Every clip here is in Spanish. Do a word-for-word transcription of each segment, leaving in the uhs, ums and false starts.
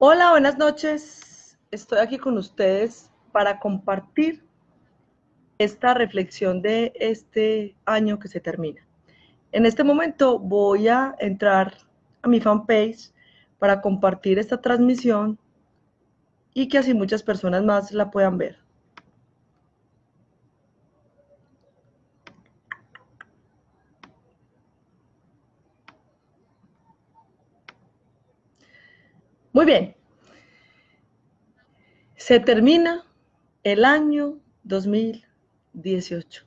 Hola, buenas noches. Estoy aquí con ustedes para compartir esta reflexión de este año que se termina. En este momento voy a entrar a mi fanpage para compartir esta transmisión y que así muchas personas más la puedan ver. Muy bien, se termina el año dos mil dieciocho.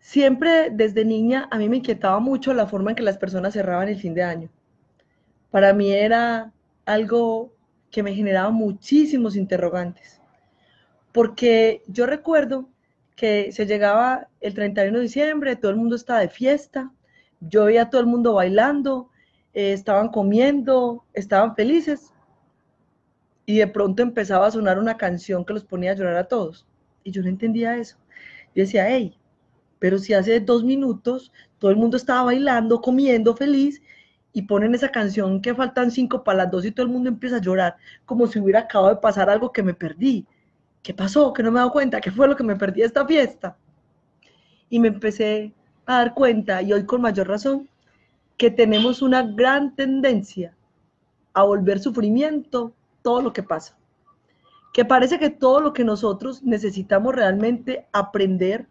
Siempre desde niña a mí me inquietaba mucho la forma en que las personas cerraban el fin de año. Para mí era algo que me generaba muchísimos interrogantes, porque yo recuerdo que se llegaba el treinta y uno de diciembre, todo el mundo estaba de fiesta, yo veía a todo el mundo bailando, Eh, estaban comiendo, estaban felices, y de pronto empezaba a sonar una canción que los ponía a llorar a todos, y yo no entendía eso. Yo decía, hey, pero si hace dos minutos todo el mundo estaba bailando, comiendo, feliz, y ponen esa canción que faltan cinco para las dos y todo el mundo empieza a llorar, como si hubiera acabado de pasar algo que me perdí. ¿Qué pasó? ¿Que no me he dado cuenta? ¿Qué fue lo que me perdí de esta fiesta? Y me empecé a dar cuenta, y hoy con mayor razón, que tenemos una gran tendencia a volver sufrimiento todo lo que pasa. Que parece que todo lo que nosotros necesitamos realmente aprender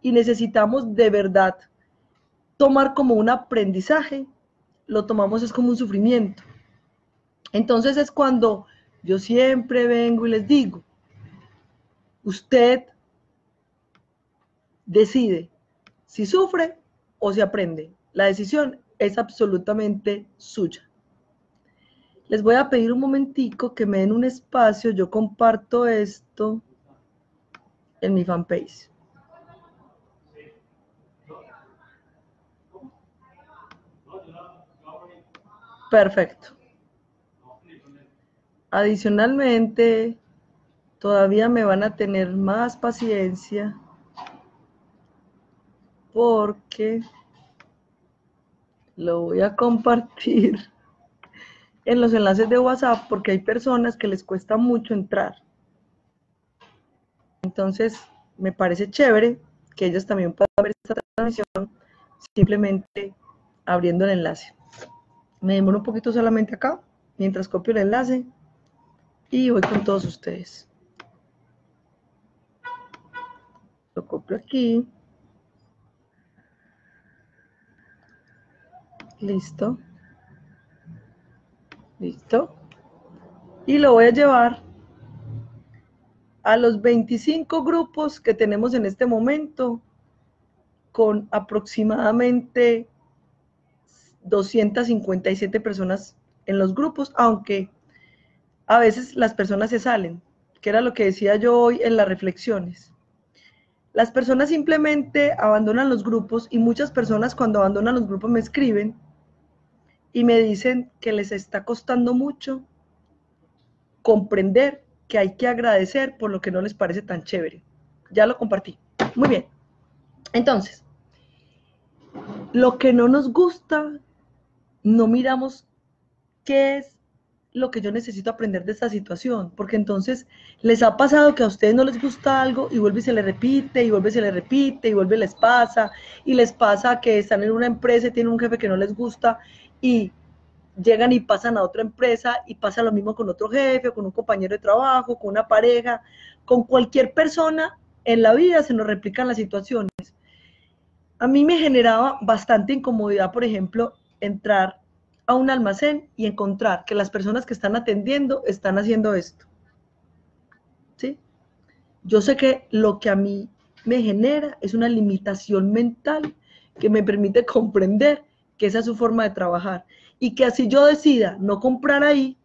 y necesitamos de verdad tomar como un aprendizaje, lo tomamos es como un sufrimiento. Entonces es cuando yo siempre vengo y les digo, usted decide si sufre o si aprende. La decisión es absolutamente suya. Les voy a pedir un momentico que me den un espacio. Yo comparto esto en mi fanpage. Perfecto. Adicionalmente, todavía me van a tener más paciencia porque lo voy a compartir en los enlaces de WhatsApp porque hay personas que les cuesta mucho entrar. Entonces, me parece chévere que ellos también puedan ver esta transmisión simplemente abriendo el enlace. Me demoro un poquito solamente acá, mientras copio el enlace y voy con todos ustedes. Lo copio aquí. Listo, listo, y lo voy a llevar a los veinticinco grupos que tenemos en este momento con aproximadamente doscientas cincuenta y siete personas en los grupos, aunque a veces las personas se salen, que era lo que decía yo hoy en las reflexiones. Las personas simplemente abandonan los grupos y muchas personas cuando abandonan los grupos me escriben y me dicen que les está costando mucho comprender que hay que agradecer por lo que no les parece tan chévere. Ya lo compartí. Muy bien. Entonces, lo que no nos gusta, no miramos qué es lo que yo necesito aprender de esta situación, porque entonces les ha pasado que a ustedes no les gusta algo y vuelve y se les repite, y vuelve y se les repite, y vuelve y les pasa, y les pasa que están en una empresa y tienen un jefe que no les gusta, y llegan y pasan a otra empresa, y pasa lo mismo con otro jefe, o con un compañero de trabajo, con una pareja, con cualquier persona en la vida se nos replican las situaciones. A mí me generaba bastante incomodidad, por ejemplo, entrar a un almacén y encontrar que las personas que están atendiendo están haciendo esto. ¿Sí? Yo sé que lo que a mí me genera es una limitación mental que me permite comprender que esa es su forma de trabajar y que así yo decida no comprar ahí,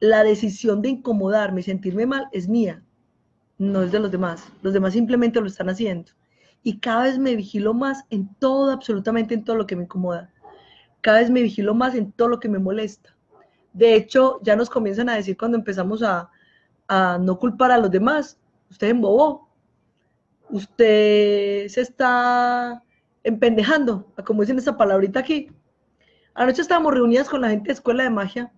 la decisión de incomodarme y sentirme mal es mía, no es de los demás. Los demás simplemente lo están haciendo y cada vez me vigilo más en todo, absolutamente en todo lo que me incomoda. Cada vez me vigilo más en todo lo que me molesta. De hecho, ya nos comienzan a decir cuando empezamos a, a no culpar a los demás, usted embobó, usted se está empendejando, como dicen esa palabrita aquí. Anoche estábamos reunidas con la gente de Escuela de Magia,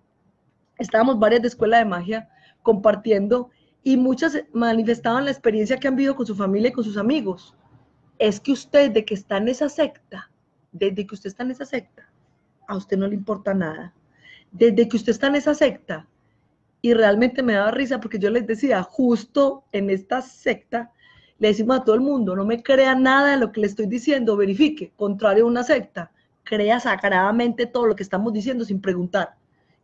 estábamos varias de Escuela de Magia compartiendo y muchas manifestaban la experiencia que han vivido con su familia y con sus amigos. Es que usted, de que está en esa secta, desde que usted está en esa secta, a usted no le importa nada. Desde que usted está en esa secta, y realmente me daba risa porque yo les decía, justo en esta secta, le decimos a todo el mundo, no me crea nada de lo que le estoy diciendo, verifique, contrario a una secta, crea sagradamente todo lo que estamos diciendo sin preguntar.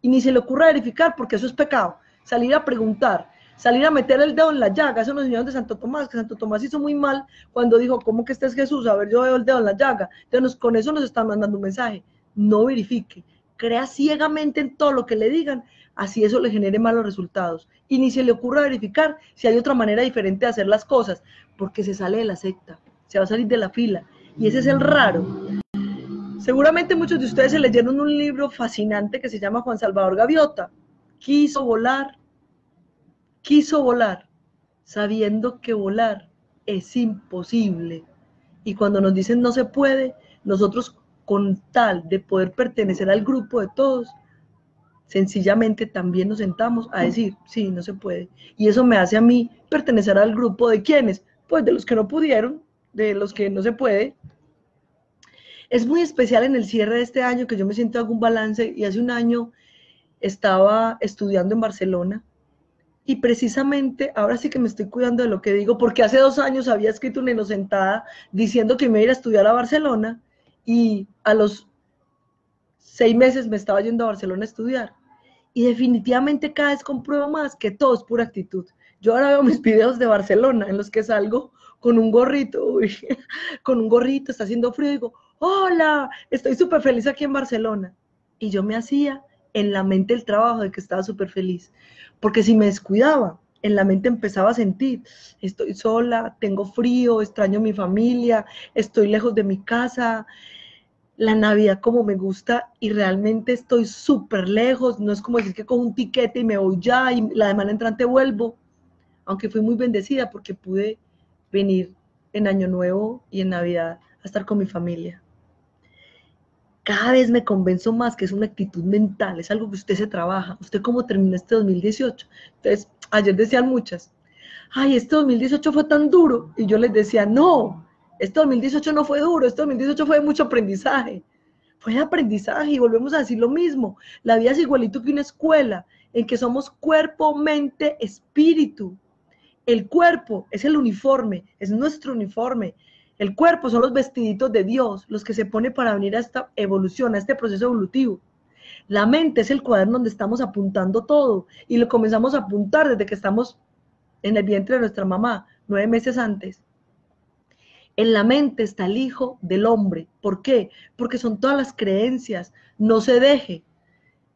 Y ni se le ocurra verificar porque eso es pecado. Salir a preguntar, salir a meter el dedo en la llaga, eso nos enseñaron de Santo Tomás, que Santo Tomás hizo muy mal cuando dijo, ¿cómo que este es Jesús? A ver, yo veo el dedo en la llaga. Entonces con eso nos están mandando un mensaje, no verifique, crea ciegamente en todo lo que le digan, así eso le genere malos resultados. Y ni se le ocurra verificar si hay otra manera diferente de hacer las cosas, porque se sale de la secta, se va a salir de la fila, y ese es el raro. Seguramente muchos de ustedes se leyeron un libro fascinante que se llama Juan Salvador Gaviota. Quiso volar, quiso volar, sabiendo que volar es imposible. Y cuando nos dicen no se puede, nosotros con tal de poder pertenecer al grupo de todos, sencillamente también nos sentamos a decir, sí, no se puede. Y eso me hace a mí pertenecer al grupo de quienes, pues de los que no pudieron, de los que no se puede. Es muy especial en el cierre de este año que yo me siento hago un balance y hace un año estaba estudiando en Barcelona y precisamente ahora sí que me estoy cuidando de lo que digo porque hace dos años había escrito una inocentada diciendo que me iba a ir a estudiar a Barcelona y a los seis meses me estaba yendo a Barcelona a estudiar. Y definitivamente cada vez compruebo más que todo es pura actitud. Yo ahora veo mis videos de Barcelona en los que salgo con un gorrito, uy, con un gorrito, está haciendo frío, y digo, hola, estoy súper feliz aquí en Barcelona. Y yo me hacía en la mente el trabajo de que estaba súper feliz. Porque si me descuidaba, en la mente empezaba a sentir, estoy sola, tengo frío, extraño a mi familia, estoy lejos de mi casa, la Navidad como me gusta y realmente estoy súper lejos, no es como decir que cojo un tiquete y me voy ya y la semana entrante vuelvo, aunque fui muy bendecida porque pude venir en Año Nuevo y en Navidad a estar con mi familia. Cada vez me convenzo más que es una actitud mental, es algo que usted se trabaja. ¿Usted cómo terminó este dos mil dieciocho? Entonces, ayer decían muchas, ay, este dos mil dieciocho fue tan duro. Y yo les decía, no, este dos mil dieciocho no fue duro, este dos mil dieciocho fue de mucho aprendizaje. Fue de aprendizaje y volvemos a decir lo mismo. La vida es igualito que una escuela, en que somos cuerpo, mente, espíritu. El cuerpo es el uniforme, es nuestro uniforme. El cuerpo son los vestiditos de Dios, los que se pone para venir a esta evolución, a este proceso evolutivo. La mente es el cuaderno donde estamos apuntando todo y lo comenzamos a apuntar desde que estamos en el vientre de nuestra mamá, nueve meses antes. En la mente está el hijo del hombre. ¿Por qué? Porque son todas las creencias. No se deje,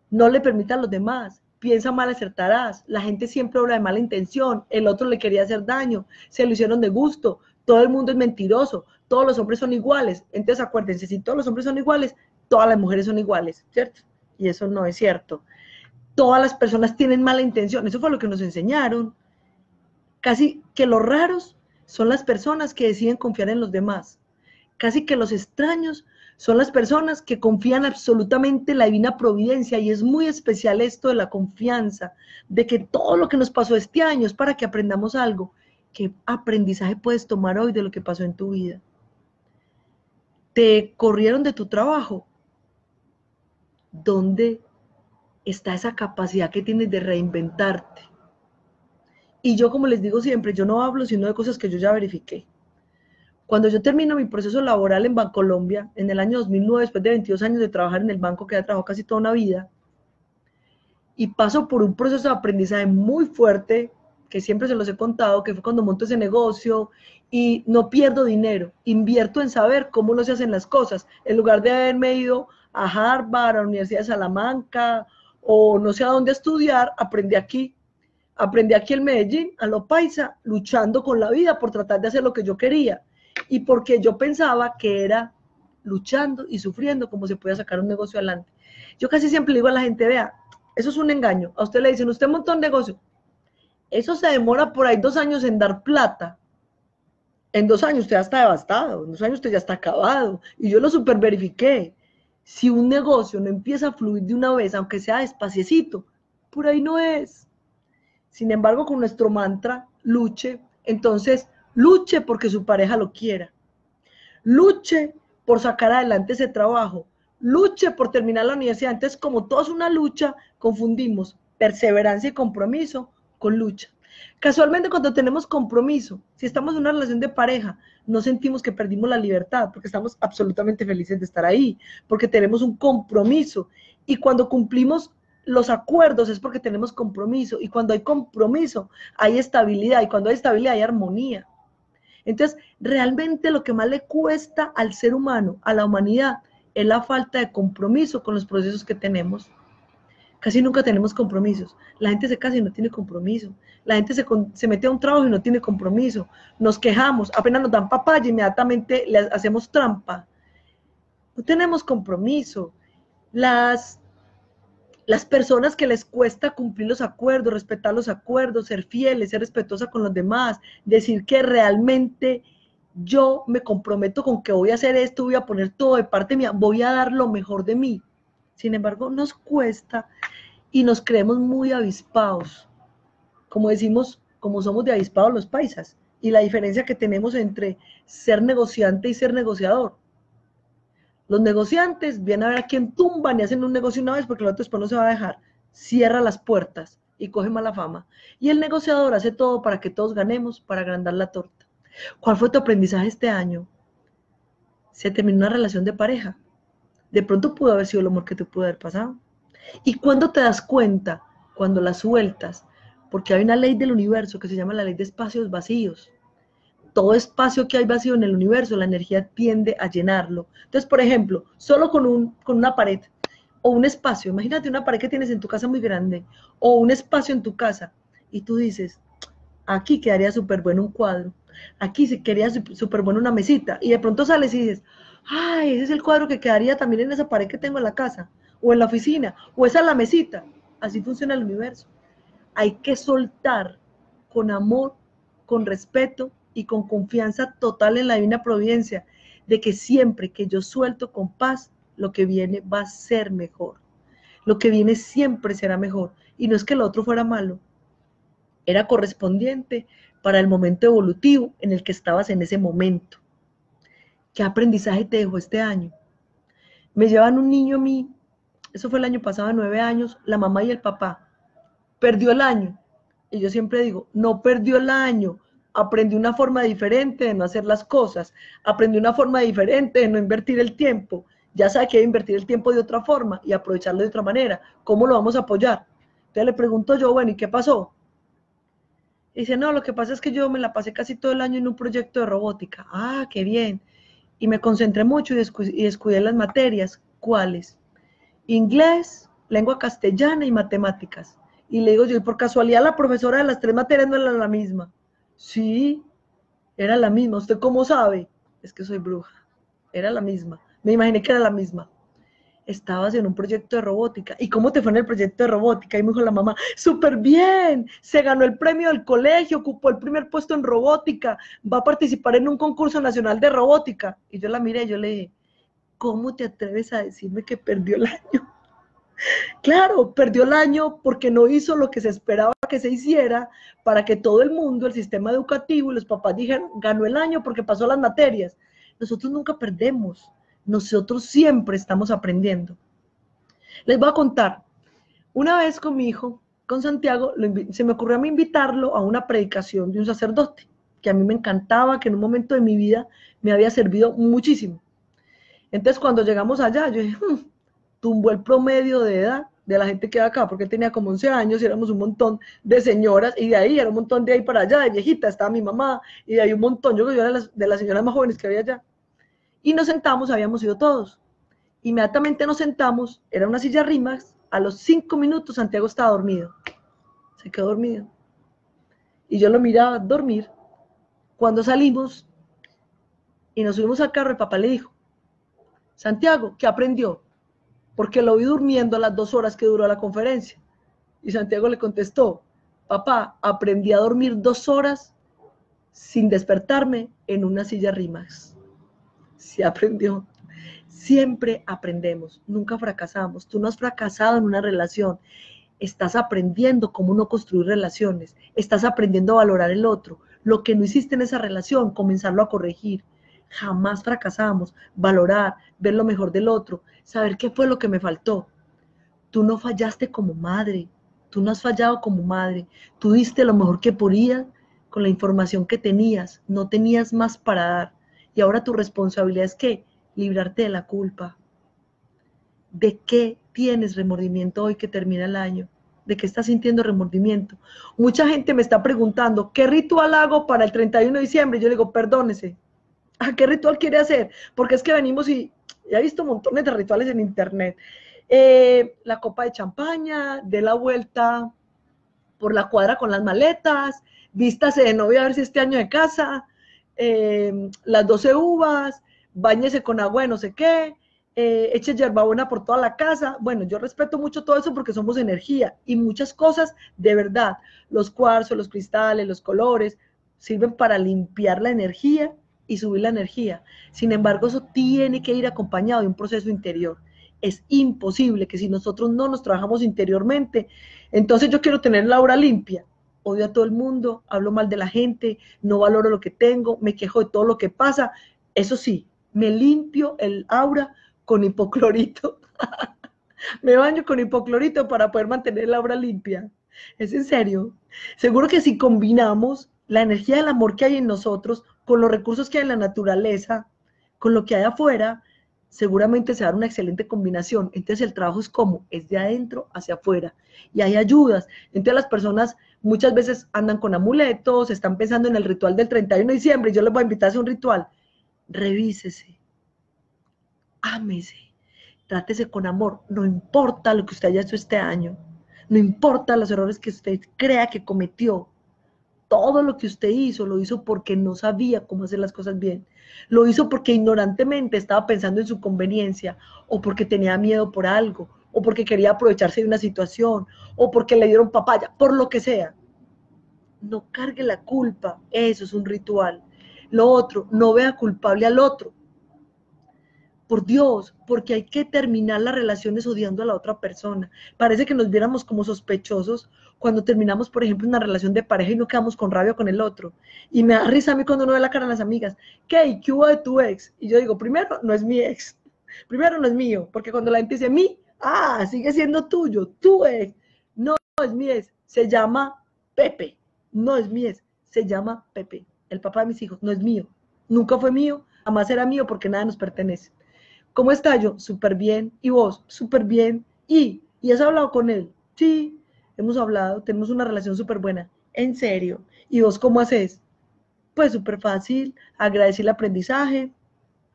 no le permita a los demás. Piensa mal, acertarás. La gente siempre obra de mala intención. El otro le quería hacer daño, se lo hicieron de gusto. Todo el mundo es mentiroso, todos los hombres son iguales. Entonces acuérdense, si todos los hombres son iguales, todas las mujeres son iguales, ¿cierto? Y eso no es cierto. Todas las personas tienen mala intención, eso fue lo que nos enseñaron. Casi que los raros son las personas que deciden confiar en los demás. Casi que los extraños son las personas que confían absolutamente en la divina providencia y es muy especial esto de la confianza, de que todo lo que nos pasó este año es para que aprendamos algo. ¿Qué aprendizaje puedes tomar hoy de lo que pasó en tu vida? ¿Te corrieron de tu trabajo? ¿Dónde está esa capacidad que tienes de reinventarte? Y yo, como les digo siempre, yo no hablo sino de cosas que yo ya verifiqué. Cuando yo termino mi proceso laboral en Bancolombia, en el año dos mil nueve, después de veintidós años de trabajar en el banco que ya trabajó casi toda una vida, y paso por un proceso de aprendizaje muy fuerte, que siempre se los he contado, que fue cuando monto ese negocio y no pierdo dinero, invierto en saber cómo no se hacen las cosas, en lugar de haberme ido a Harvard, a la Universidad de Salamanca, o no sé a dónde estudiar, aprendí aquí, aprendí aquí en Medellín, a lo paisa, luchando con la vida por tratar de hacer lo que yo quería, y porque yo pensaba que era luchando y sufriendo como se podía sacar un negocio adelante. Yo casi siempre digo a la gente, vea, eso es un engaño, a usted le dicen, usted montó un negocio, eso se demora por ahí dos años en dar plata. En dos años usted ya está devastado, en dos años usted ya está acabado. Y yo lo super verifiqué. si un negocio no empieza a fluir de una vez, aunque sea despaciecito, por ahí no es. Sin embargo, con nuestro mantra, luche, entonces luche porque su pareja lo quiera. Luche por sacar adelante ese trabajo. Luche por terminar la universidad. Entonces, como todo es una lucha, confundimos perseverancia y compromiso con lucha. Casualmente, cuando tenemos compromiso, si estamos en una relación de pareja, no sentimos que perdimos la libertad, porque estamos absolutamente felices de estar ahí, porque tenemos un compromiso. Y cuando cumplimos los acuerdos es porque tenemos compromiso. Y cuando hay compromiso, hay estabilidad. Y cuando hay estabilidad, hay armonía. Entonces, realmente lo que más le cuesta al ser humano, a la humanidad, es la falta de compromiso con los procesos que tenemos. Casi nunca tenemos compromisos. La gente se casa y no tiene compromiso. La gente se, con, se mete a un trabajo y no tiene compromiso. Nos quejamos, apenas nos dan papaya y inmediatamente le hacemos trampa. No tenemos compromiso. Las, las personas que les cuesta cumplir los acuerdos, respetar los acuerdos, ser fieles, ser respetuosa con los demás, decir que realmente yo me comprometo con que voy a hacer esto, voy a poner todo de parte mía, voy a dar lo mejor de mí. Sin embargo, nos cuesta y nos creemos muy avispados, como decimos, como somos de avispados los paisas, y la diferencia que tenemos entre ser negociante y ser negociador. Los negociantes vienen a ver a quién tumban y hacen un negocio una vez porque el otro después no se va a dejar, cierra las puertas y coge mala fama. Y el negociador hace todo para que todos ganemos, para agrandar la torta. ¿Cuál fue tu aprendizaje este año? Se terminó una relación de pareja. De pronto pudo haber sido el amor que te pudo haber pasado. ¿Y cuándo te das cuenta? Cuando la sueltas. Porque hay una ley del universo que se llama la ley de espacios vacíos. Todo espacio que hay vacío en el universo, la energía tiende a llenarlo. Entonces, por ejemplo, solo con, un, con una pared o un espacio. Imagínate una pared que tienes en tu casa muy grande o un espacio en tu casa. Y tú dices, aquí quedaría súper bueno un cuadro. Aquí se quedaría súper bueno una mesita. Y de pronto sales y dices, ay, ese es el cuadro que quedaría también en esa pared que tengo en la casa, o en la oficina, o esa es la mesita. Así funciona el universo. Hay que soltar con amor, con respeto y con confianza total en la divina providencia, de que siempre que yo suelto con paz, lo que viene va a ser mejor. Lo que viene siempre será mejor. Y no es que lo otro fuera malo, era correspondiente para el momento evolutivo en el que estabas en ese momento. ¿Qué aprendizaje te dejó este año? Me llevan un niño a mí, eso fue el año pasado, nueve años, la mamá y el papá. Perdió el año. Y yo siempre digo, no perdió el año, aprendí una forma diferente de no hacer las cosas, aprendí una forma diferente de no invertir el tiempo, ya sabe que hay que invertir el tiempo de otra forma y aprovecharlo de otra manera. ¿Cómo lo vamos a apoyar? Entonces le pregunto yo, bueno, ¿y qué pasó? Y dice, no, lo que pasa es que yo me la pasé casi todo el año en un proyecto de robótica. Ah, qué bien. Y me concentré mucho y, descu y descuidé las materias. ¿Cuáles? Inglés, lengua castellana y matemáticas. Y le digo yo, y por casualidad la profesora de las tres materias no era la misma. Sí, era la misma. ¿Usted cómo sabe? Es que soy bruja. Era la misma. Me imaginé que era la misma. Estabas en un proyecto de robótica. ¿Y cómo te fue en el proyecto de robótica? Y me dijo la mamá, súper bien, se ganó el premio del colegio, ocupó el primer puesto en robótica, va a participar en un concurso nacional de robótica. Y yo la miré, yo le dije, ¿cómo te atreves a decirme que perdió el año? Claro, perdió el año porque no hizo lo que se esperaba que se hiciera para que todo el mundo, el sistema educativo y los papás dijeran, ganó el año porque pasó las materias. Nosotros nunca perdemos. Nosotros siempre estamos aprendiendo. Les voy a contar, una vez con mi hijo, con Santiago, se me ocurrió a mí invitarlo a una predicación de un sacerdote, que a mí me encantaba, que en un momento de mi vida me había servido muchísimo. Entonces cuando llegamos allá, yo dije, hmm, tumbó el promedio de edad de la gente que era acá, porque él tenía como once años y éramos un montón de señoras, y de ahí era un montón de ahí para allá, de viejita, estaba mi mamá, y de ahí un montón, yo creo que yo era de las, de las señoras más jóvenes que había allá. Y nos sentamos, habíamos ido todos. Inmediatamente nos sentamos, era una silla rimas, a los cinco minutos Santiago estaba dormido. Se quedó dormido. Y yo lo miraba dormir. Cuando salimos y nos subimos al carro, el papá le dijo, Santiago, ¿qué aprendió? Porque lo vi durmiendo a las dos horas que duró la conferencia. Y Santiago le contestó, papá, aprendí a dormir dos horas sin despertarme en una silla rimas. Se aprendió, Siempre aprendemos, nunca fracasamos. Tú no has fracasado en una relación. Estás aprendiendo cómo no construir relaciones. Estás aprendiendo a valorar el otro. Lo que no hiciste en esa relación, comenzarlo a corregir. Jamás fracasamos. Valorar, ver lo mejor del otro, saber qué fue lo que me faltó. Tú no fallaste como madre. Tú no has fallado como madre. Tú diste lo mejor que podías con la información que tenías. No tenías más para dar. Y ahora tu responsabilidad es ¿qué? Librarte de la culpa. ¿De qué tienes remordimiento hoy que termina el año? ¿De qué estás sintiendo remordimiento? Mucha gente me está preguntando, ¿qué ritual hago para el treinta y uno de diciembre? Yo le digo, perdónese. ¿A qué ritual quiere hacer? Porque es que venimos y ya he visto montones de rituales en internet. Eh, la copa de champaña, de la vuelta por la cuadra con las maletas, vístase de novia a ver si este año de casa, eh, las doce uvas, báñese con agua de no sé qué, eh, eche hierbabuena por toda la casa. Bueno, yo respeto mucho todo eso porque somos energía y muchas cosas, de verdad, los cuarzos, los cristales, los colores, sirven para limpiar la energía y subir la energía. Sin embargo, eso tiene que ir acompañado de un proceso interior. Es imposible que si nosotros no nos trabajamos interiormente, entonces yo quiero tener la aura limpia, odio a todo el mundo, hablo mal de la gente, no valoro lo que tengo, me quejo de todo lo que pasa, eso sí, me limpio el aura con hipoclorito, me baño con hipoclorito para poder mantener el aura limpia, es en serio, seguro que si combinamos la energía del amor que hay en nosotros con los recursos que hay en la naturaleza, con lo que hay afuera, seguramente se va a dar una excelente combinación. Entonces el trabajo es como, es de adentro hacia afuera, y hay ayudas. Entonces las personas muchas veces andan con amuletos, están pensando en el ritual del treinta y uno de diciembre, y yo les voy a invitar a hacer un ritual. Revísese, ámese, trátese con amor, no importa lo que usted haya hecho este año, no importa los errores que usted crea que cometió, todo lo que usted hizo, lo hizo porque no sabía cómo hacer las cosas bien. Lo hizo porque ignorantemente estaba pensando en su conveniencia, o porque tenía miedo por algo, o porque quería aprovecharse de una situación, o porque le dieron papaya, por lo que sea. No cargue la culpa, eso es un ritual. Lo otro, no vea culpable al otro. Por Dios, porque hay que terminar las relaciones odiando a la otra persona. Parece que nos viéramos como sospechosos cuando terminamos, por ejemplo, una relación de pareja y no quedamos con rabia con el otro. Y me da risa a mí cuando uno ve la cara a las amigas. ¿Qué? ¿Qué hubo de tu ex? Y yo digo, primero, no es mi ex. Primero, no es mío. Porque cuando la gente dice, mí, ah, sigue siendo tuyo, tu ex. No, no es mi ex. Se llama Pepe. No es mi ex. Se llama Pepe. El papá de mis hijos. No es mío. Nunca fue mío. Jamás era mío porque nada nos pertenece. ¿Cómo está yo? Súper bien. ¿Y vos? Súper bien. ¿Y? ¿Y has hablado con él? Sí, hemos hablado, tenemos una relación súper buena. ¿En serio? ¿Y vos cómo haces? Pues súper fácil, agradecí el aprendizaje,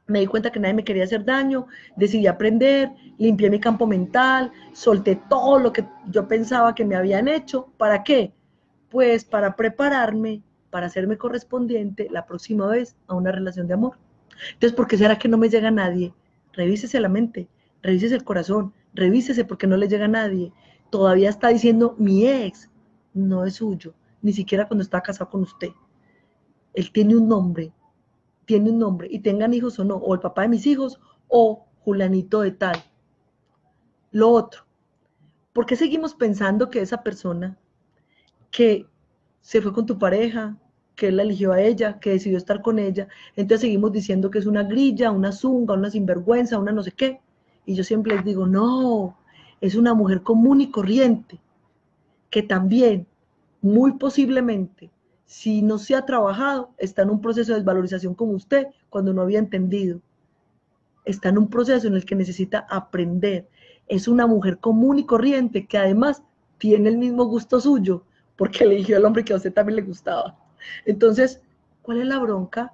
me di cuenta que nadie me quería hacer daño, decidí aprender, limpié mi campo mental, solté todo lo que yo pensaba que me habían hecho. ¿Para qué? Pues para prepararme, para hacerme correspondiente la próxima vez a una relación de amor. Entonces, ¿por qué será que no me llega nadie? Revísese la mente, revísese el corazón, revísese porque no le llega a nadie. Todavía está diciendo, mi ex no es suyo, ni siquiera cuando está casado con usted. Él tiene un nombre, tiene un nombre, y tengan hijos o no, o el papá de mis hijos, o Julanito de tal. Lo otro, ¿por qué seguimos pensando que esa persona que se fue con tu pareja, que él la eligió a ella, que decidió estar con ella, entonces seguimos diciendo que es una grilla, una zunga, una sinvergüenza, una no sé qué? Y yo siempre les digo, no, es una mujer común y corriente, que también, muy posiblemente, si no se ha trabajado, está en un proceso de desvalorización como usted, cuando no había entendido. Está en un proceso en el que necesita aprender. Es una mujer común y corriente, que además tiene el mismo gusto suyo, porque eligió al hombre que a usted también le gustaba. Entonces, ¿cuál es la bronca?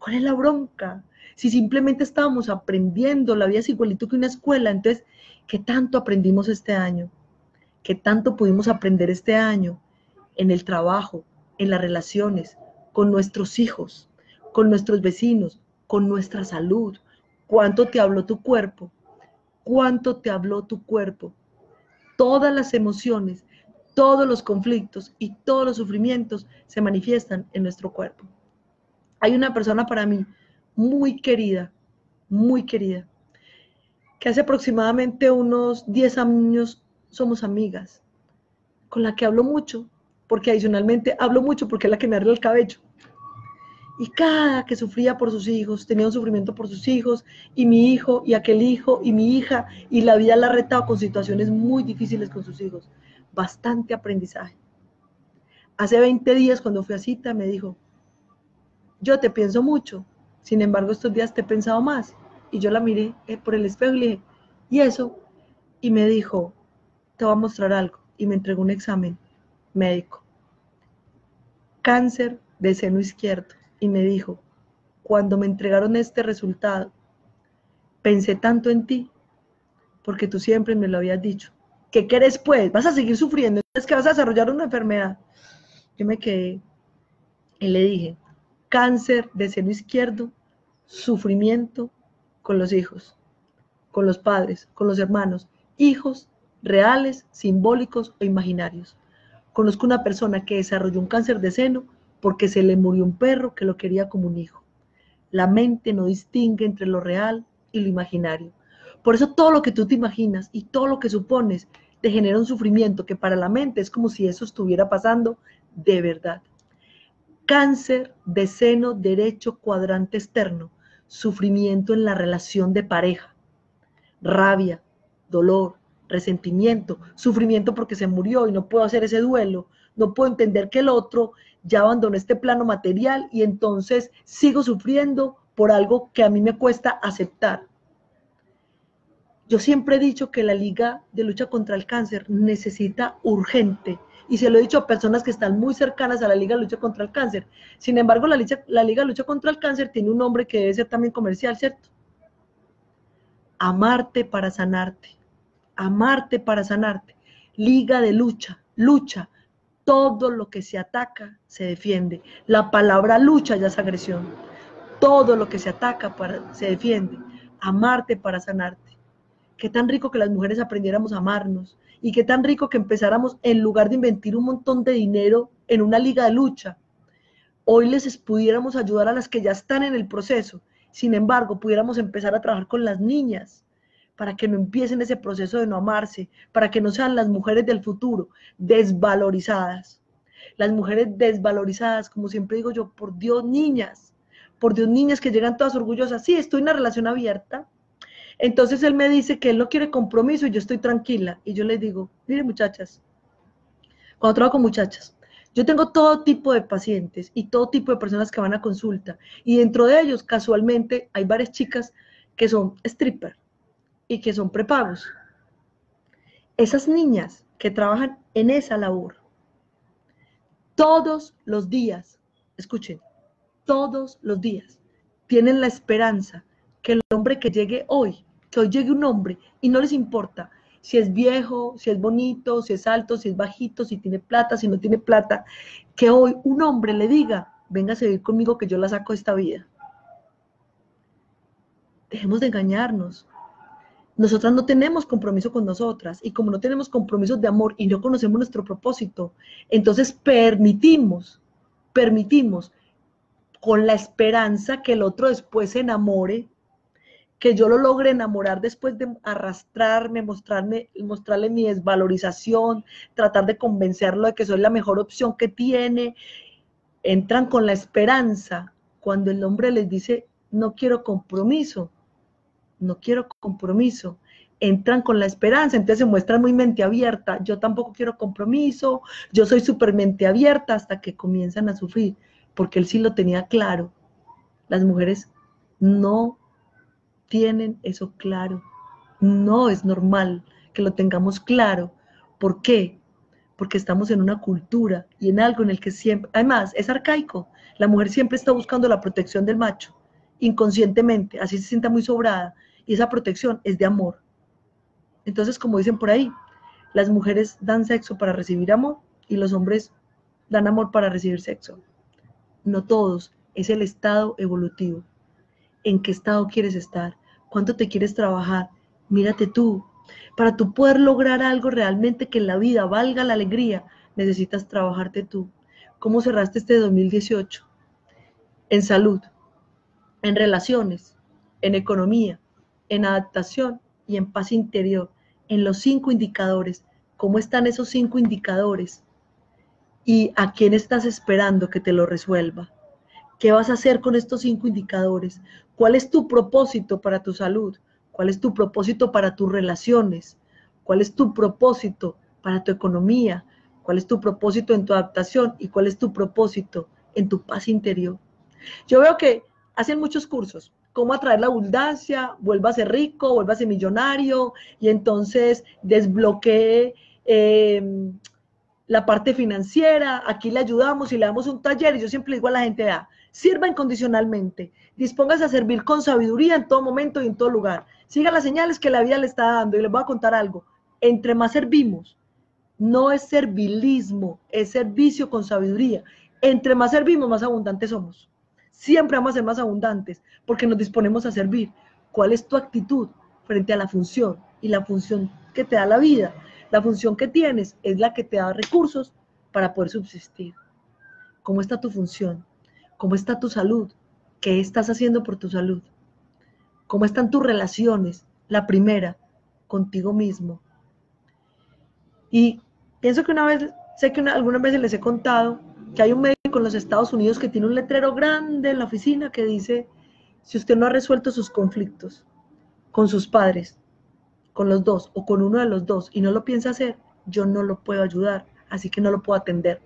¿Cuál es la bronca? Si simplemente estábamos aprendiendo, la vida es igualito que una escuela, entonces, ¿qué tanto aprendimos este año? ¿Qué tanto pudimos aprender este año? En el trabajo, en las relaciones, con nuestros hijos, con nuestros vecinos, con nuestra salud. ¿Cuánto te habló tu cuerpo? ¿Cuánto te habló tu cuerpo? Todas las emociones, todos los conflictos y todos los sufrimientos se manifiestan en nuestro cuerpo. Hay una persona para mí muy querida, muy querida, que hace aproximadamente unos diez años somos amigas, con la que hablo mucho, porque adicionalmente hablo mucho porque es la que me arregla el cabello. Y cada que sufría por sus hijos, tenía un sufrimiento por sus hijos, y mi hijo, y aquel hijo, y mi hija, y la vida la ha retado con situaciones muy difíciles con sus hijos. Bastante aprendizaje. Hace veinte días cuando fui a cita me dijo, yo te pienso mucho, sin embargo estos días te he pensado más. Y yo la miré eh, por el espejo y le dije, ¿y eso? Y me dijo, te voy a mostrar algo. Y me entregó un examen médico. Cáncer de seno izquierdo. Y me dijo, cuando me entregaron este resultado, pensé tanto en ti, porque tú siempre me lo habías dicho. ¿Qué querés pues? Vas a seguir sufriendo, es que vas a desarrollar una enfermedad. Yo me quedé y le dije, cáncer de seno izquierdo, sufrimiento con los hijos, con los padres, con los hermanos, hijos reales, simbólicos o imaginarios. Conozco una persona que desarrolló un cáncer de seno porque se le murió un perro que lo quería como un hijo. La mente no distingue entre lo real y lo imaginario. Por eso todo lo que tú te imaginas y todo lo que supones te genera un sufrimiento que para la mente es como si eso estuviera pasando de verdad. Cáncer de seno derecho cuadrante externo, sufrimiento en la relación de pareja, rabia, dolor, resentimiento, sufrimiento porque se murió y no puedo hacer ese duelo, no puedo entender que el otro ya abandonó este plano material y entonces sigo sufriendo por algo que a mí me cuesta aceptar. Yo siempre he dicho que la Liga de Lucha contra el Cáncer necesita urgente, y se lo he dicho a personas que están muy cercanas a la Liga de Lucha contra el Cáncer. Sin embargo, la Liga, la Liga de Lucha contra el Cáncer tiene un nombre que debe ser también comercial, ¿cierto? Amarte para sanarte, amarte para sanarte, Liga de Lucha, lucha. Todo lo que se ataca se defiende. La palabra lucha ya es agresión. Todo lo que se ataca para, se defiende. Amarte para sanarte. Qué tan rico que las mujeres aprendiéramos a amarnos. Y qué tan rico que empezáramos, en lugar de invertir un montón de dinero en una liga de lucha, hoy les pudiéramos ayudar a las que ya están en el proceso. Sin embargo, pudiéramos empezar a trabajar con las niñas, para que no empiecen ese proceso de no amarse, para que no sean las mujeres del futuro desvalorizadas. Las mujeres desvalorizadas, como siempre digo yo, por Dios niñas, por Dios niñas que llegan todas orgullosas, sí, estoy en una relación abierta, entonces él me dice que él no quiere compromiso y yo estoy tranquila, y yo les digo, mire muchachas, cuando trabajo con muchachas, yo tengo todo tipo de pacientes y todo tipo de personas que van a consulta, y dentro de ellos casualmente hay varias chicas que son strippers, y que son prepagos. Esas niñas que trabajan en esa labor, todos los días, escuchen, todos los días, tienen la esperanza que el hombre que llegue hoy, que hoy llegue un hombre, y no les importa si es viejo, si es bonito, si es alto, si es bajito, si tiene plata, si no tiene plata, que hoy un hombre le diga, venga a seguir conmigo que yo la saco de esta vida. Dejemos de engañarnos. Nosotras no tenemos compromiso con nosotras, y como no tenemos compromisos de amor y no conocemos nuestro propósito, entonces permitimos, permitimos, con la esperanza que el otro después se enamore, que yo lo logre enamorar después de arrastrarme, mostrarme, mostrarle mi desvalorización, tratar de convencerlo de que soy la mejor opción que tiene. Entran con la esperanza cuando el hombre les dice, no quiero compromiso. No quiero compromiso, entran con la esperanza, entonces se muestran muy mente abierta, yo tampoco quiero compromiso, yo soy súper mente abierta, hasta que comienzan a sufrir, porque él sí lo tenía claro. Las mujeres no tienen eso claro, no es normal que lo tengamos claro. ¿Por qué? Porque estamos en una cultura y en algo en el que siempre, además es arcaico, la mujer siempre está buscando la protección del macho, inconscientemente, así se sienta muy sobrada, y esa protección es de amor. Entonces, como dicen por ahí, las mujeres dan sexo para recibir amor y los hombres dan amor para recibir sexo. No todos, es el estado evolutivo. ¿En qué estado quieres estar? ¿Cuánto te quieres trabajar? Mírate tú. Para tú poder lograr algo realmente que en la vida valga la alegría, necesitas trabajarte tú. ¿Cómo cerraste este dos mil dieciocho? En salud, en relaciones, en economía, en adaptación y en paz interior, en los cinco indicadores. ¿Cómo están esos cinco indicadores? ¿Y a quién estás esperando que te lo resuelva? ¿Qué vas a hacer con estos cinco indicadores? ¿Cuál es tu propósito para tu salud? ¿Cuál es tu propósito para tus relaciones? ¿Cuál es tu propósito para tu economía? ¿Cuál es tu propósito en tu adaptación? ¿Y cuál es tu propósito en tu paz interior? Yo veo que hacen muchos cursos. Cómo atraer la abundancia, vuélvase rico, vuélvase millonario, y entonces desbloquee eh, la parte financiera, aquí le ayudamos y le damos un taller, y yo siempre digo a la gente, ah, sirva incondicionalmente, dispóngase a servir con sabiduría en todo momento y en todo lugar, siga las señales que la vida le está dando, y les voy a contar algo, entre más servimos, no es servilismo, es servicio con sabiduría, entre más servimos, más abundantes somos. Siempre vamos a ser más abundantes porque nos disponemos a servir. ¿Cuál es tu actitud frente a la función? Y la función que te da la vida, la función que tienes es la que te da recursos para poder subsistir. ¿Cómo está tu función? ¿Cómo está tu salud? ¿Qué estás haciendo por tu salud? ¿Cómo están tus relaciones? La primera, contigo mismo. Y pienso que una vez, sé que una, algunas veces les he contado que hay un médico en los Estados Unidos que tiene un letrero grande en la oficina que dice, si usted no ha resuelto sus conflictos con sus padres, con los dos o con uno de los dos y no lo piensa hacer, yo no lo puedo ayudar, así que no lo puedo atender.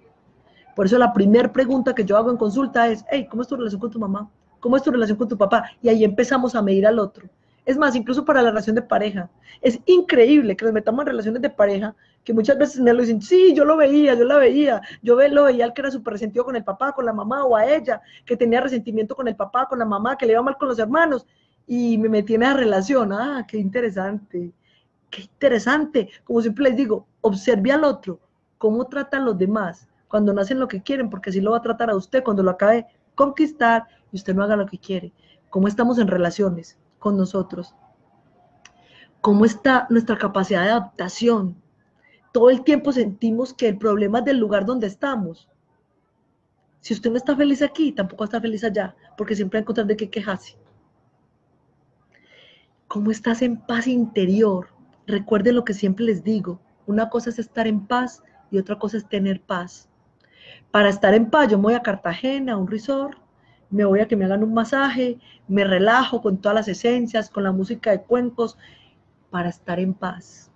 Por eso la primera pregunta que yo hago en consulta es, hey, ¿cómo es tu relación con tu mamá? ¿Cómo es tu relación con tu papá? Y ahí empezamos a medir al otro. Es más, incluso para la relación de pareja. Es increíble que nos metamos en relaciones de pareja, que muchas veces nos dicen, sí, yo lo veía, yo la veía, yo lo veía al que era súper resentido con el papá, con la mamá, o a ella, que tenía resentimiento con el papá, con la mamá, que le iba mal con los hermanos, y me metí en esa relación. Ah, qué interesante, qué interesante. Como siempre les digo, observe al otro, cómo tratan los demás, cuando no hacen lo que quieren, porque así lo va a tratar a usted cuando lo acabe de conquistar, y usted no haga lo que quiere. ¿Cómo estamos en relaciones con nosotros? ¿Cómo está nuestra capacidad de adaptación? Todo el tiempo sentimos que el problema es del lugar donde estamos. Si usted no está feliz aquí, tampoco está feliz allá, porque siempre va a encontrar de qué quejarse. ¿Cómo estás en paz interior? Recuerden lo que siempre les digo, una cosa es estar en paz y otra cosa es tener paz. Para estar en paz, yo me voy a Cartagena, a un resort, me voy a que me hagan un masaje, me relajo con todas las esencias, con la música de cuencos, para estar en paz.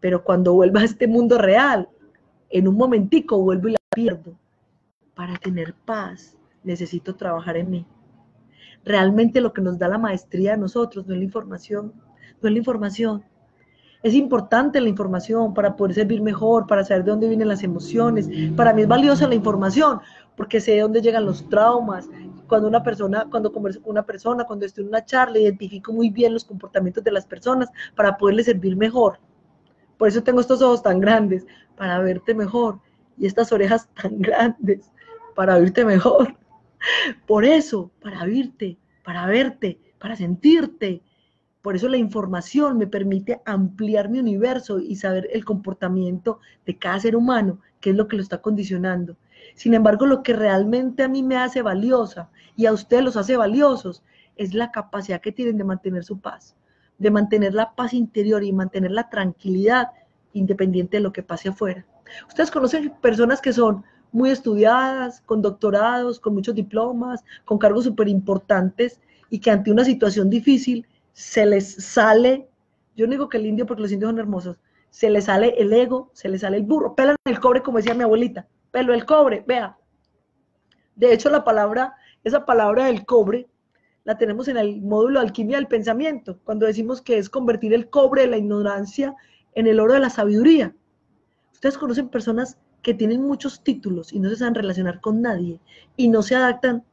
Pero cuando vuelva a este mundo real, en un momentico vuelvo y la pierdo. Para tener paz, necesito trabajar en mí. Realmente lo que nos da la maestría a nosotros no es la información, no es la información. Es importante la información para poder servir mejor, para saber de dónde vienen las emociones. Para mí es valiosa la información, porque sé de dónde llegan los traumas. Cuando una persona, cuando converso con una persona, cuando estoy en una charla, identifico muy bien los comportamientos de las personas para poderles servir mejor. Por eso tengo estos ojos tan grandes, para verte mejor, y estas orejas tan grandes, para oírte mejor. Por eso, para oírte, para verte, para sentirte. Por eso la información me permite ampliar mi universo y saber el comportamiento de cada ser humano, qué es lo que lo está condicionando. Sin embargo, lo que realmente a mí me hace valiosa y a ustedes los hace valiosos es la capacidad que tienen de mantener su paz, de mantener la paz interior y mantener la tranquilidad independiente de lo que pase afuera. Ustedes conocen personas que son muy estudiadas, con doctorados, con muchos diplomas, con cargos súper importantes y que ante una situación difícil se les sale, yo no digo que el indio porque los indios son hermosos, se les sale el ego, se les sale el burro, pelan el cobre como decía mi abuelita. Pero el cobre, vea, de hecho la palabra, esa palabra del cobre, la tenemos en el módulo de alquimia del pensamiento, cuando decimos que es convertir el cobre de la ignorancia en el oro de la sabiduría. Ustedes conocen personas que tienen muchos títulos y no se saben relacionar con nadie, y no se adaptan,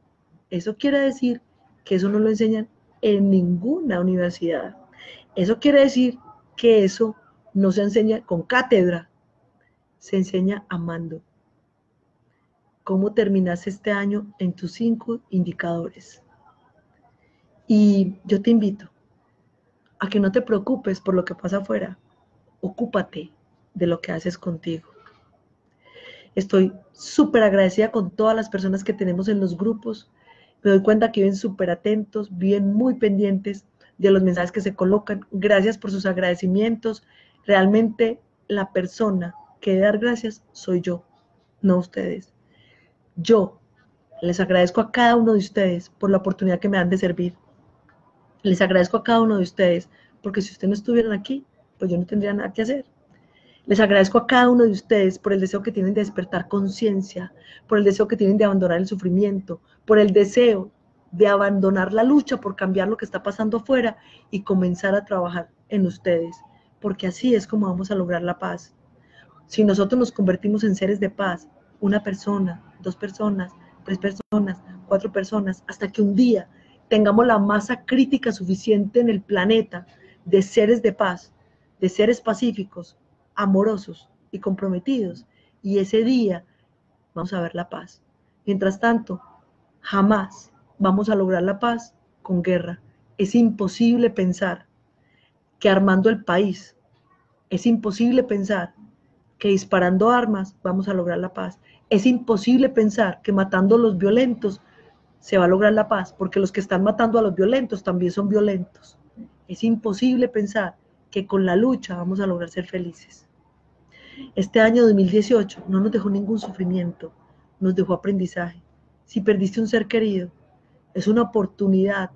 eso quiere decir que eso no lo enseñan en ninguna universidad, eso quiere decir que eso no se enseña con cátedra, se enseña amando. Cómo terminaste este año en tus cinco indicadores. Y yo te invito a que no te preocupes por lo que pasa afuera. Ocúpate de lo que haces contigo. Estoy súper agradecida con todas las personas que tenemos en los grupos. Me doy cuenta que viven súper atentos, viven muy pendientes de los mensajes que se colocan. Gracias por sus agradecimientos. Realmente la persona que dar gracias soy yo, no ustedes. Yo les agradezco a cada uno de ustedes por la oportunidad que me dan de servir. Les agradezco a cada uno de ustedes, porque si ustedes no estuvieran aquí, pues yo no tendría nada que hacer. Les agradezco a cada uno de ustedes por el deseo que tienen de despertar conciencia, por el deseo que tienen de abandonar el sufrimiento, por el deseo de abandonar la lucha, por cambiar lo que está pasando afuera y comenzar a trabajar en ustedes, porque así es como vamos a lograr la paz. Si nosotros nos convertimos en seres de paz, una persona, dos personas, tres personas, cuatro personas, hasta que un día tengamos la masa crítica suficiente en el planeta de seres de paz, de seres pacíficos, amorosos y comprometidos, y ese día vamos a ver la paz. Mientras tanto, jamás vamos a lograr la paz con guerra. Es imposible pensar que armando el país, es imposible pensar que disparando armas vamos a lograr la paz. Es imposible pensar que matando a los violentos se va a lograr la paz, porque los que están matando a los violentos también son violentos. Es imposible pensar que con la lucha vamos a lograr ser felices. Este año dos mil dieciocho no nos dejó ningún sufrimiento, nos dejó aprendizaje. Si perdiste un ser querido, es una oportunidad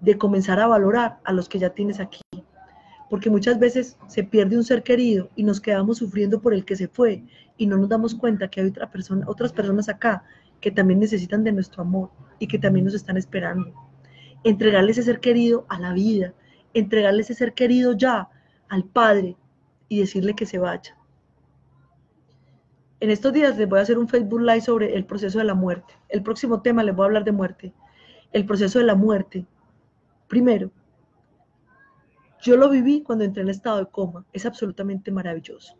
de comenzar a valorar a los que ya tienes aquí. Porque muchas veces se pierde un ser querido y nos quedamos sufriendo por el que se fue y no nos damos cuenta que hay otra persona, otras personas acá que también necesitan de nuestro amor y que también nos están esperando. Entregarle ese ser querido a la vida, entregarle ese ser querido ya al Padre y decirle que se vaya. En estos días les voy a hacer un Facebook Live sobre el proceso de la muerte. El próximo tema les voy a hablar de muerte. El proceso de la muerte. Primero, yo lo viví cuando entré en estado de coma. Es absolutamente maravilloso.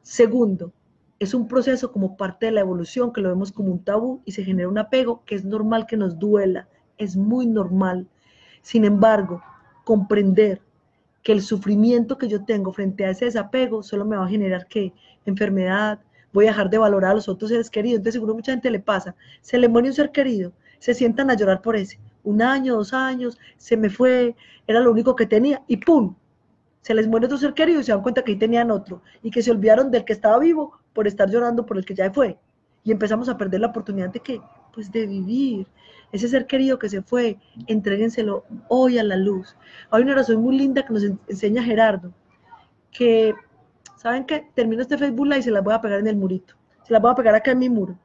Segundo, es un proceso como parte de la evolución, que lo vemos como un tabú y se genera un apego, que es normal que nos duela. Es muy normal. Sin embargo, comprender que el sufrimiento que yo tengo frente a ese desapego solo me va a generar, ¿qué? Enfermedad. Voy a dejar de valorar a los otros seres queridos. Entonces, seguro mucha gente le pasa. Se le muere un ser querido. Se sientan a llorar por ese. Un año, dos años, se me fue, era lo único que tenía, y ¡pum! Se les muere otro ser querido y se dan cuenta que ahí tenían otro, y que se olvidaron del que estaba vivo por estar llorando por el que ya fue. Y empezamos a perder la oportunidad de ¿qué? Pues de vivir. Ese ser querido que se fue, entréguenselo hoy a la luz. Hay una razón muy linda que nos enseña Gerardo, que, ¿saben qué? Termino este Facebook Live y se las voy a pegar en el murito, se las voy a pegar acá en mi muro.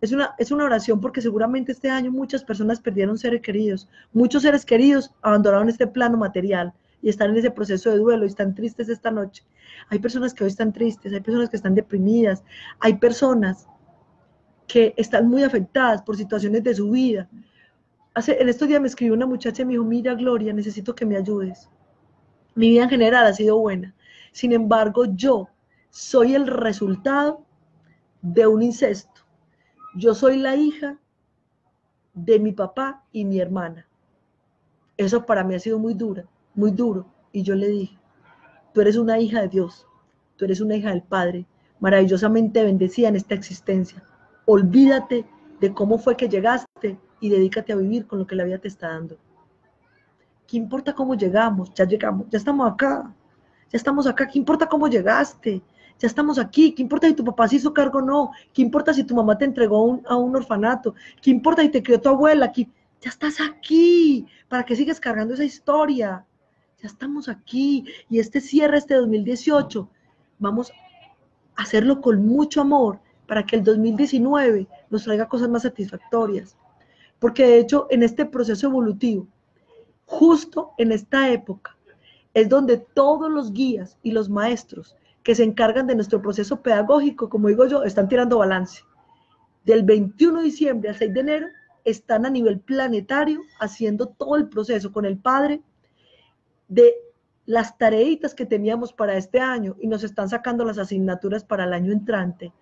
Es una, es una oración porque seguramente este año muchas personas perdieron seres queridos. Muchos seres queridos abandonaron este plano material y están en ese proceso de duelo y están tristes esta noche. Hay personas que hoy están tristes, hay personas que están deprimidas, hay personas que están muy afectadas por situaciones de su vida. Hace, en estos días me escribió una muchacha y me dijo, mira Gloria, necesito que me ayudes. Mi vida en general ha sido buena. Sin embargo, yo soy el resultado de un incesto. Yo soy la hija de mi papá y mi hermana. Eso para mí ha sido muy dura, muy duro. Y yo le dije, tú eres una hija de Dios, tú eres una hija del Padre, maravillosamente bendecida en esta existencia. Olvídate de cómo fue que llegaste y dedícate a vivir con lo que la vida te está dando. ¿Qué importa cómo llegamos? Ya llegamos, ya estamos acá, ya estamos acá. ¿Qué importa cómo llegaste? Ya estamos aquí. ¿Qué importa si tu papá se hizo cargo o no? ¿Qué importa si tu mamá te entregó un, a un orfanato? ¿Qué importa si te crió tu abuela? ¿Qué? Ya estás aquí. ¿Para qué sigues cargando esa historia? Ya estamos aquí. Y este cierre, este dos mil dieciocho, vamos a hacerlo con mucho amor para que el dos mil diecinueve nos traiga cosas más satisfactorias. Porque de hecho, en este proceso evolutivo, justo en esta época, es donde todos los guías y los maestros que se encargan de nuestro proceso pedagógico, como digo yo, están tirando balance. Del veintiuno de diciembre al seis de enero, están a nivel planetario haciendo todo el proceso con el Padre de las tareitas que teníamos para este año y nos están sacando las asignaturas para el año entrante.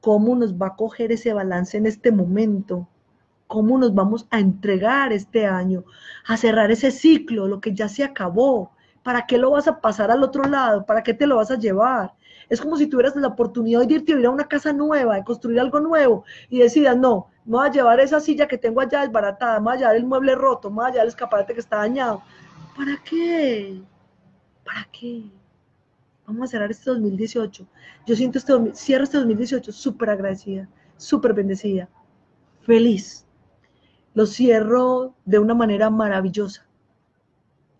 ¿Cómo nos va a coger ese balance en este momento? ¿Cómo nos vamos a entregar este año? A cerrar ese ciclo, lo que ya se acabó. ¿Para qué lo vas a pasar al otro lado? ¿Para qué te lo vas a llevar? Es como si tuvieras la oportunidad de irte a vivir a una casa nueva, de construir algo nuevo, y decidas, no, me voy a llevar esa silla que tengo allá desbaratada, me voy a llevar el mueble roto, me voy a llevar el escaparate que está dañado. ¿para qué? ¿Para qué? Vamos a cerrar este dos mil dieciocho. Yo siento este, cierro este dos mil dieciocho súper agradecida, súper bendecida, feliz. Lo cierro de una manera maravillosa.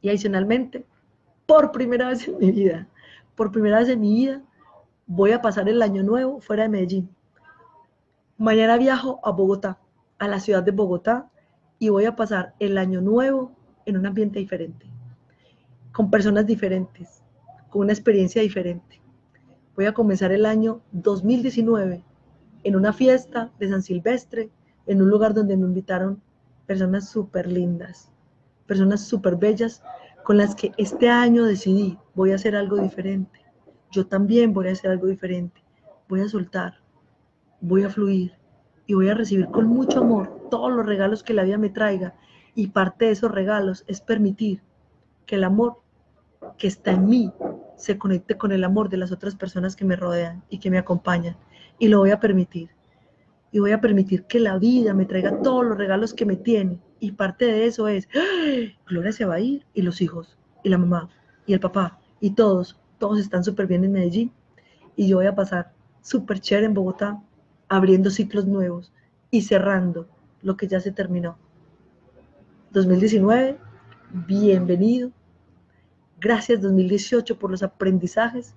Y adicionalmente, por primera vez en mi vida, por primera vez en mi vida, voy a pasar el año nuevo fuera de Medellín. Mañana viajo a Bogotá, a la ciudad de Bogotá, y voy a pasar el año nuevo en un ambiente diferente, con personas diferentes, con una experiencia diferente. Voy a comenzar el año dos mil diecinueve en una fiesta de San Silvestre, en un lugar donde me invitaron personas súper lindas, personas súper bellas, con las que este año decidí, voy a hacer algo diferente. Yo también voy a hacer algo diferente. Voy a soltar, voy a fluir y voy a recibir con mucho amor todos los regalos que la vida me traiga. Y parte de esos regalos es permitir que el amor que está en mí se conecte con el amor de las otras personas que me rodean y que me acompañan. Y lo voy a permitir. Y voy a permitir que la vida me traiga todos los regalos que me tiene. Y parte de eso es, ¡ay! Gloria se va a ir. Y los hijos, y la mamá, y el papá, y todos, todos están súper bien en Medellín. Y yo voy a pasar súper chévere en Bogotá, abriendo ciclos nuevos y cerrando lo que ya se terminó. dos mil diecinueve, bienvenido. Gracias dos mil dieciocho por los aprendizajes.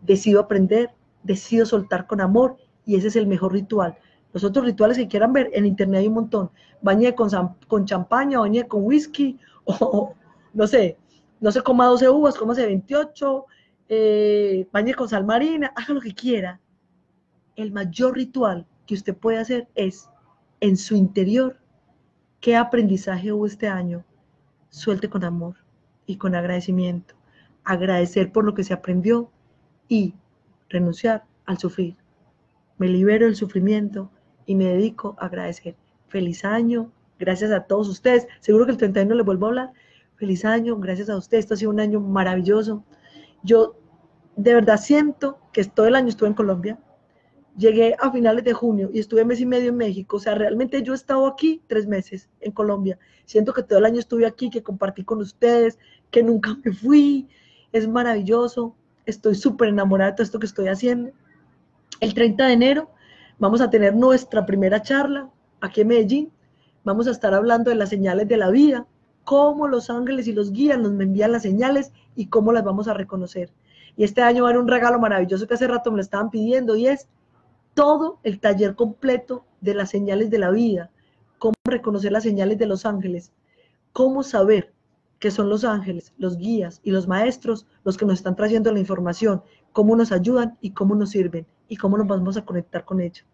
Decido aprender, decido soltar con amor y ese es el mejor ritual. Los otros rituales que quieran ver, en internet hay un montón. Bañe con, con champaña, bañe con whisky, o, o no sé, no se coma doce uvas, cómase veintiocho, eh, bañe con sal marina, haga lo que quiera. El mayor ritual que usted puede hacer es, en su interior, qué aprendizaje hubo este año, suelte con amor y con agradecimiento. Agradecer por lo que se aprendió y renunciar al sufrir. Me libero del sufrimiento y me dedico a agradecer. Feliz año, gracias a todos ustedes. Seguro que el treinta y uno les vuelvo a hablar. Feliz año, gracias a ustedes. Esto ha sido un año maravilloso. Yo de verdad siento que todo el año estuve en Colombia. Llegué a finales de junio y estuve mes y medio en México. O sea, realmente yo he estado aquí tres meses en Colombia. Siento que todo el año estuve aquí, que compartí con ustedes, que nunca me fui. Es maravilloso. Estoy súper enamorada de todo esto que estoy haciendo. El treinta de enero vamos a tener nuestra primera charla aquí en Medellín. Vamos a estar hablando de las señales de la vida, cómo los ángeles y los guías nos envían las señales y cómo las vamos a reconocer. Y este año va a haber un regalo maravilloso que hace rato me lo estaban pidiendo y es todo el taller completo de las señales de la vida, cómo reconocer las señales de los ángeles, cómo saber que son los ángeles, los guías y los maestros los que nos están trayendo la información, cómo nos ayudan y cómo nos sirven y cómo nos vamos a conectar con ellos.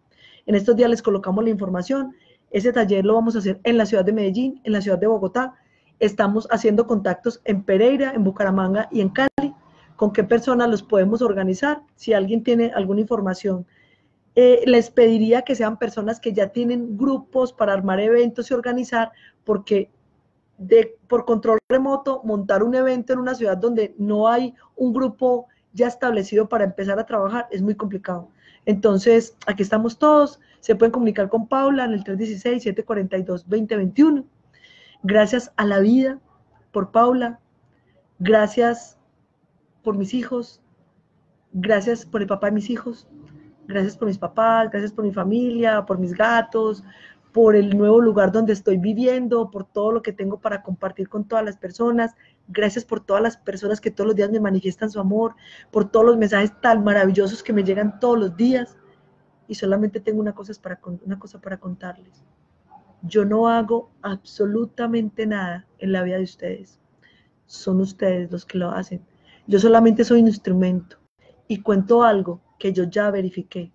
En estos días les colocamos la información. Ese taller lo vamos a hacer en la ciudad de Medellín, en la ciudad de Bogotá. Estamos haciendo contactos en Pereira, en Bucaramanga y en Cali. ¿Con qué personas los podemos organizar? Si alguien tiene alguna información, eh, les pediría que sean personas que ya tienen grupos para armar eventos y organizar, porque de, por control remoto, montar un evento en una ciudad donde no hay un grupo ya establecido para empezar a trabajar, es muy complicado. Entonces, aquí estamos todos, se pueden comunicar con Paula en el tres dieciséis, siete cuarenta y dos, veinte veintiuno. Gracias a la vida por Paula, gracias por mis hijos, gracias por el papá de mis hijos, gracias por mis papás, gracias por mi familia, por mis gatos, por el nuevo lugar donde estoy viviendo, por todo lo que tengo para compartir con todas las personas. Gracias por todas las personas que todos los días me manifiestan su amor, por todos los mensajes tan maravillosos que me llegan todos los días. Y solamente tengo una cosa para, una cosa para contarles. Yo no hago absolutamente nada en la vida de ustedes. Son ustedes los que lo hacen. Yo solamente soy un instrumento y cuento algo que yo ya verifiqué.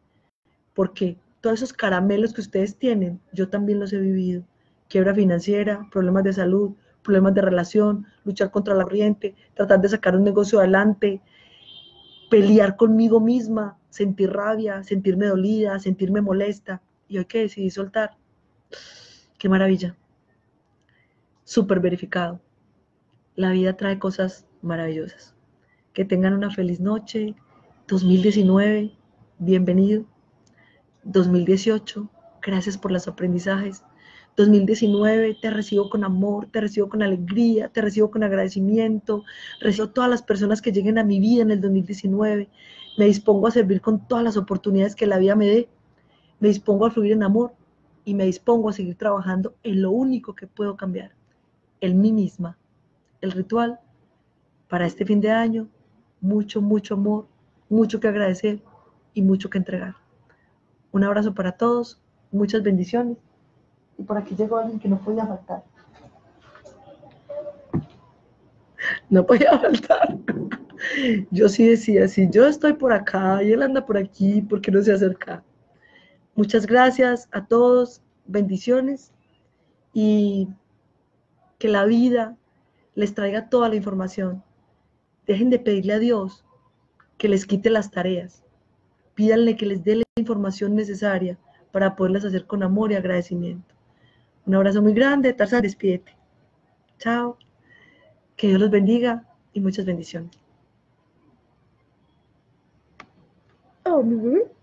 Porque todos esos caramelos que ustedes tienen, yo también los he vivido. Quiebra financiera, problemas de salud, problemas de relación, luchar contra la corriente, tratar de sacar un negocio adelante, pelear conmigo misma, sentir rabia, sentirme dolida, sentirme molesta. Y hoy que decidí soltar, qué maravilla. Súper verificado. La vida trae cosas maravillosas. Que tengan una feliz noche. dos mil diecinueve, bienvenido. dos mil dieciocho, gracias por los aprendizajes. dos mil diecinueve, te recibo con amor, te recibo con alegría, te recibo con agradecimiento, recibo todas las personas que lleguen a mi vida en el dos mil diecinueve, me dispongo a servir con todas las oportunidades que la vida me dé, me dispongo a fluir en amor y me dispongo a seguir trabajando en lo único que puedo cambiar, en mí misma. El ritual para este fin de año, mucho, mucho amor, mucho que agradecer y mucho que entregar. Un abrazo para todos, muchas bendiciones. Y por aquí llegó alguien que no podía faltar. No podía faltar. Yo sí decía, si yo estoy por acá y él anda por aquí, ¿por qué no se acerca? Muchas gracias a todos, bendiciones, y que la vida les traiga toda la información. Dejen de pedirle a Dios que les quite las tareas. Pídanle que les dé la información necesaria para poderlas hacer con amor y agradecimiento. Un abrazo muy grande, Tarzán, despídete. Chao. Que Dios los bendiga y muchas bendiciones. Oh, mi bebé.